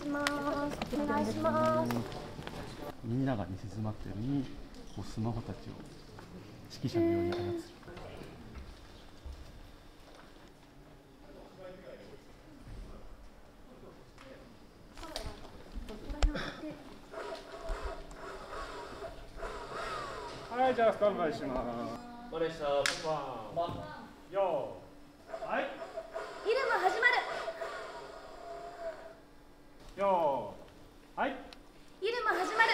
します。お願いします。みんなが寝静まってるに、こうスマホたちを指揮者のように操る。はい、じゃあスタンバイします。わかりました。よー。はい。フィルム始まる。よー。はい。フィルム始まる。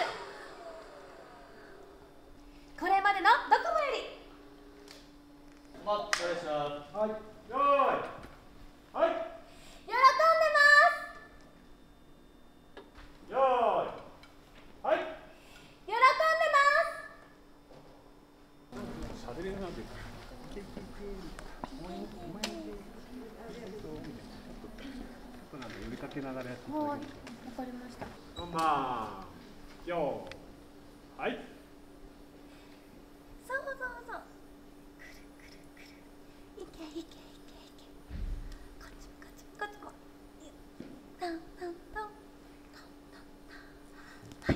これまでのどこもより。わかりました。はい。よーい。はい。喜んでます。よーい。はい。喜んでます。喋れるなんて。呼びかけながらやって。わかりました。こんばんは。よー。はい。そうそうそう。くるくるくる。いけいけいけいけ。こっちもこっちもこっちも。タンタンタン。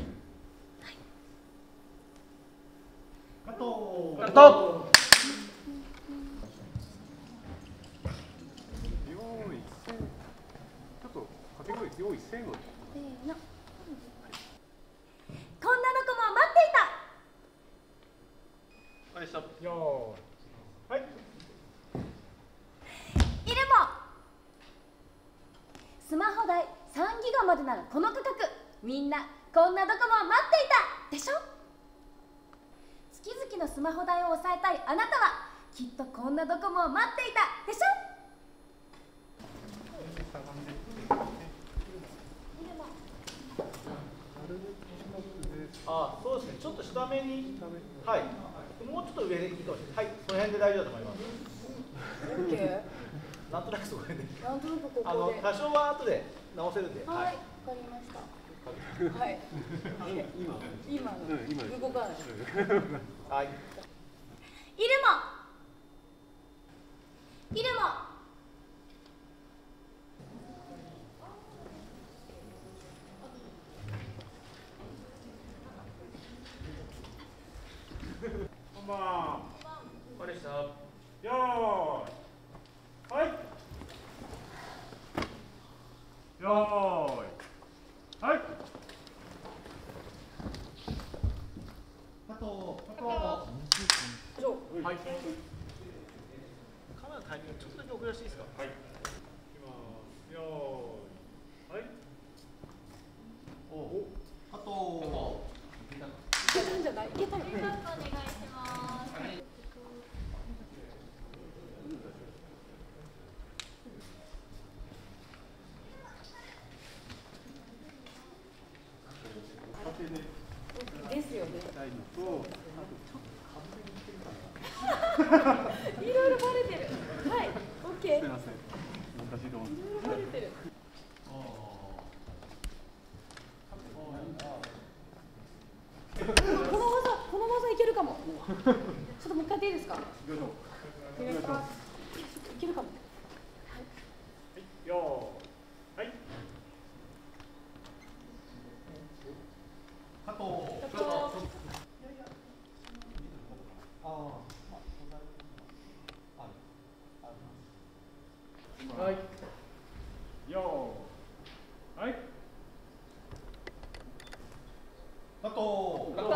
カット。用意せんの。せーの。こんなの子も待っていた。はい、ストップ。よーい。はい。いるも。スマホ代3ギガまでならこの価格。みんなこんなドコモを待っていたでしょ。月々のスマホ代を抑えたいあなたはきっとこんなドコモを待っていたでしょ。あ、そうですね。ちょっと下めに、はい、もうちょっと上でいいかもしれない。はい、その辺で大丈夫だと思います。なんとなくそこで、多少は後で直せるんで。はい、わかりました。はい。今動かない。はい。いるも。こんばんは。これでした。よーい。はい。よーい。はい。はい。カメラタイミングちょっとだけ遅らせていいですか。はい。いきます。よーい。はい。おお。カット。いけたんじゃない？いけた。お願いします。はい。ですよね。いろいろバレてる。はい、オッケー。すみません。昔どうも。いろいろバレてる。この技いけるかも。ちょっともう一回でいいですか。お願いします。いけるかも。はい。よー。はい。カット。カット。はい。よー。はい。カット。カット。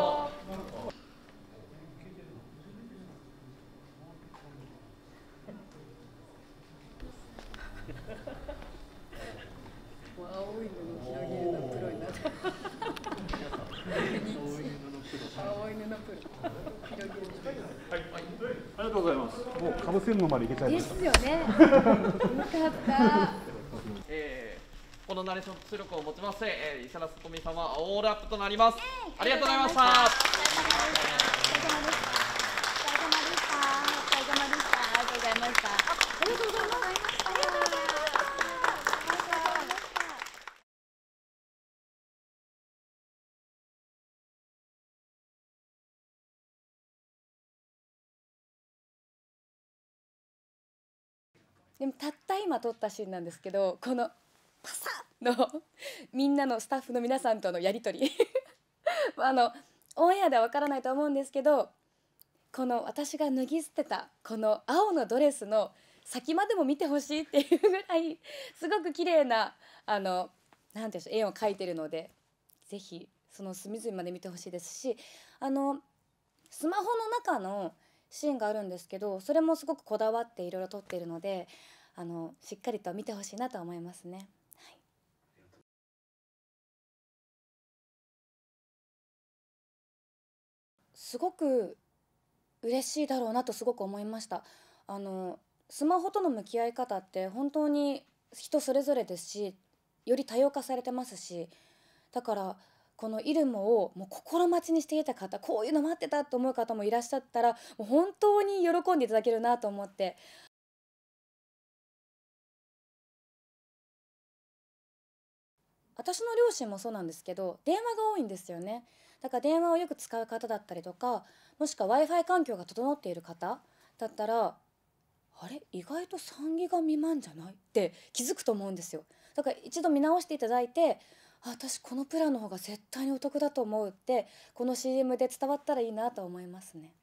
青い布広げるのプロになった。青い布プロ。広げる。はい。ありがとうございます。もうかぶせるのまでいけちゃいました。ですよね。よかった。このナレーション出力をもちまして、伊佐田聡美様はオールアップとなります。ありがとうございました。お疲れ様でした。お疲れ様でした。ありがとうございました。ありがとうございます。ありがとうございます。でもたった今撮ったシーンなんですけど、このパサッのみんなのスタッフの皆さんとのやり取りオンエアでは分からないと思うんですけど、この私が脱ぎ捨てたこの青のドレスの先までも見てほしいっていうぐらいすごく綺麗ななんていうんでしょう、絵を描いてるので、ぜひその隅々まで見てほしいですし、スマホの中のシーンがあるんですけど、それもすごくこだわっていろいろ撮っているので、しっかりと見てほしいなと思いますね。すごく嬉しいだろうなとすごく思いました。スマホとの向き合い方って本当に人それぞれですし、より多様化されてますし、だからこのイルモをもう心待ちにしていた方、こういうの待ってたと思う方もいらっしゃったら、もう本当に喜んでいただけるなと思って、私の両親もそうなんですけど、電話が多いんですよね。だから電話をよく使う方だったりとか、もしくは Wi-Fi 環境が整っている方だったら、あれ意外と3ギガ未満じゃないって気づくと思うんですよ。だから一度見直していただいて、あ、私このプランの方が絶対にお得だと思うって、この CM で伝わったらいいなと思いますね。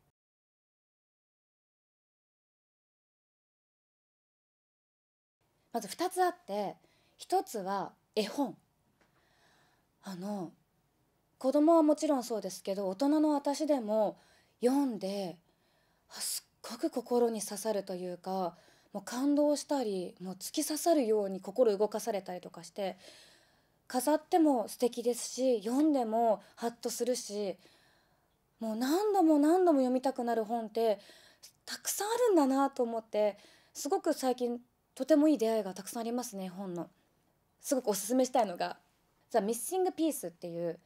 まず2つあって、1つは絵本。子供はもちろんそうですけど、大人の私でも読んで、すっごく心に刺さるというか、もう感動したり、もう突き刺さるように心動かされたりとかして、飾っても素敵ですし、読んでもハッとするし、もう何度も何度も読みたくなる本ってたくさんあるんだなと思って、すごく最近とてもいい出会いがたくさんありますね。本のすごくおすすめしたいのが「ザ・ミッシング・ピース」っていう、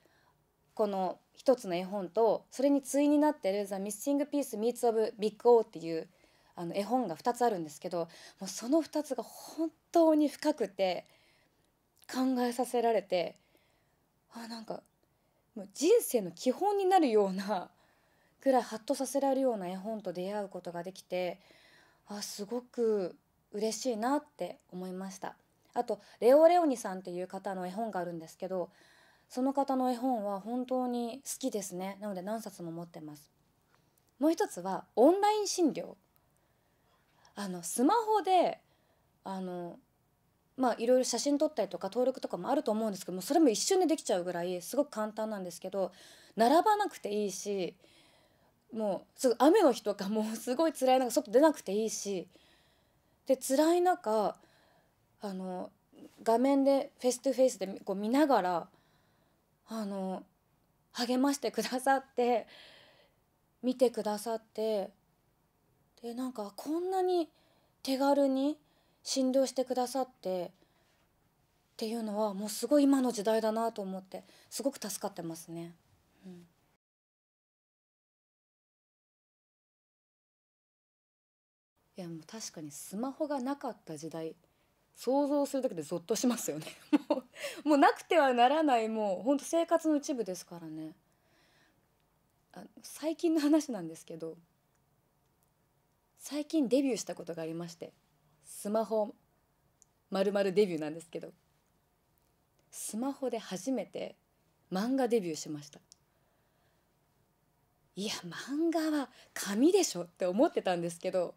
この一つの絵本と、それに対になってる「ザ・ミッシング・ピース・ミーツ・オブ・ビッグ・オー」っていう絵本が2つあるんですけど、もうその2つが本当に深くて、考えさせられて、なんかもう人生の基本になるようなくらいハッとさせられるような絵本と出会うことができて、すごく嬉しいなって思いました。あとレオ・レオニさんっていう方の絵本があるんですけど、その方の絵本は本当に好きですね。なので何冊も持ってます。もう一つはオンライン診療。スマホでいろいろ写真撮ったりとか登録とかもあると思うんですけども、それも一瞬でできちゃうぐらいすごく簡単なんですけど、並ばなくていいし、もうすぐ雨の日とかもうすごい辛い中外出なくていいしで、辛い中画面でフェイストゥフェイスでこう見ながら励ましてくださって、見てくださって、でなんかこんなに手軽に診療してくださってっていうのは、もうすごい今の時代だなと思って、すごく助かってますね。いやもう確かにスマホがなかった時代、想像するだけでゾッとしますよね。もうなくてはならない、もうほんと生活の一部ですからね。最近の話なんですけど、最近デビューしたことがありまして、スマホ丸々デビューなんですけど、スマホで初めて漫画デビューしました。いや漫画は紙でしょって思ってたんですけど、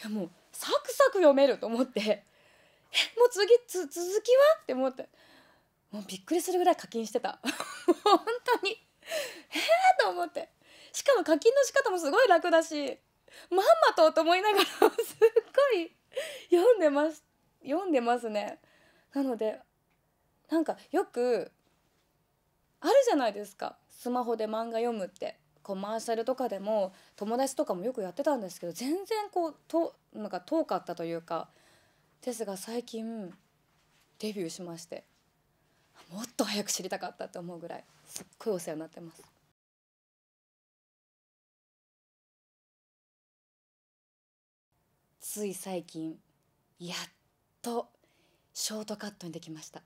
いやもうサクサク読めると思って、もう次続きはって思って、もうびっくりするぐらい課金してた。本当にと思って、しかも課金の仕方もすごい楽だし、まんまと思いながらすっごい読んでますね。なのでなんかよくあるじゃないですか、スマホで漫画読むって。コマーシャルとかでも友達とかもよくやってたんですけど、全然なんか遠かったというか。ですが最近デビューしまして、もっと早く知りたかったと思うぐらいすっごいお世話になってます。つい最近やっとショートカットにできました。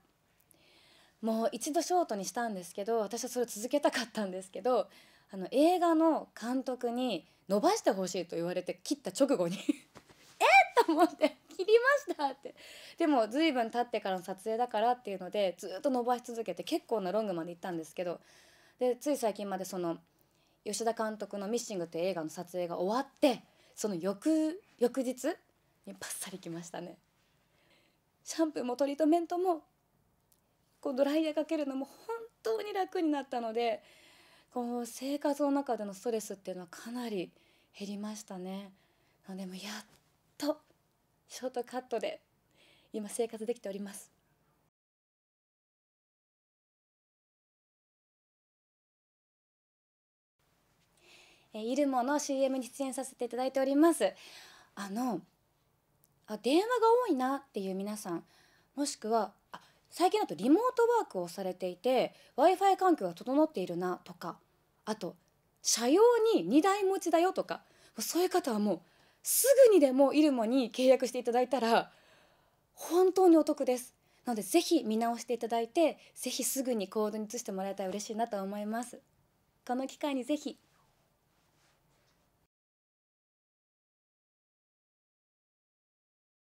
もう一度ショートにしたんですけど、私はそれを続けたかったんですけど、映画の監督に伸ばしてほしいと言われて切った直後にえっと思って、切切りましたって。でも随分経ってからの撮影だからっていうのでずっと伸ばし続けて結構なロングまで行ったんですけど、でつい最近までその吉田監督の「ミッシング」っていう映画の撮影が終わって、その翌日にバッサリ来ましたね。シャンプーもトリートメントもこうドライヤーかけるのも本当に楽になったので、こう生活の中でのストレスっていうのはかなり減りましたね。でもやっとショートカットで今生活できております。イルモの CM に出演させていただいております。電話が多いなっていう皆さん、もしくは最近だとリモートワークをされていて Wi-Fi 環境が整っているなとか、あと車用に2台持ちだよとか、そういう方はもうすぐにでもイルモに契約していただいたら本当にお得です。なのでぜひ見直していただいて、ぜひすぐに行動に移してもらえたら嬉しいなと思います。この機会にぜひ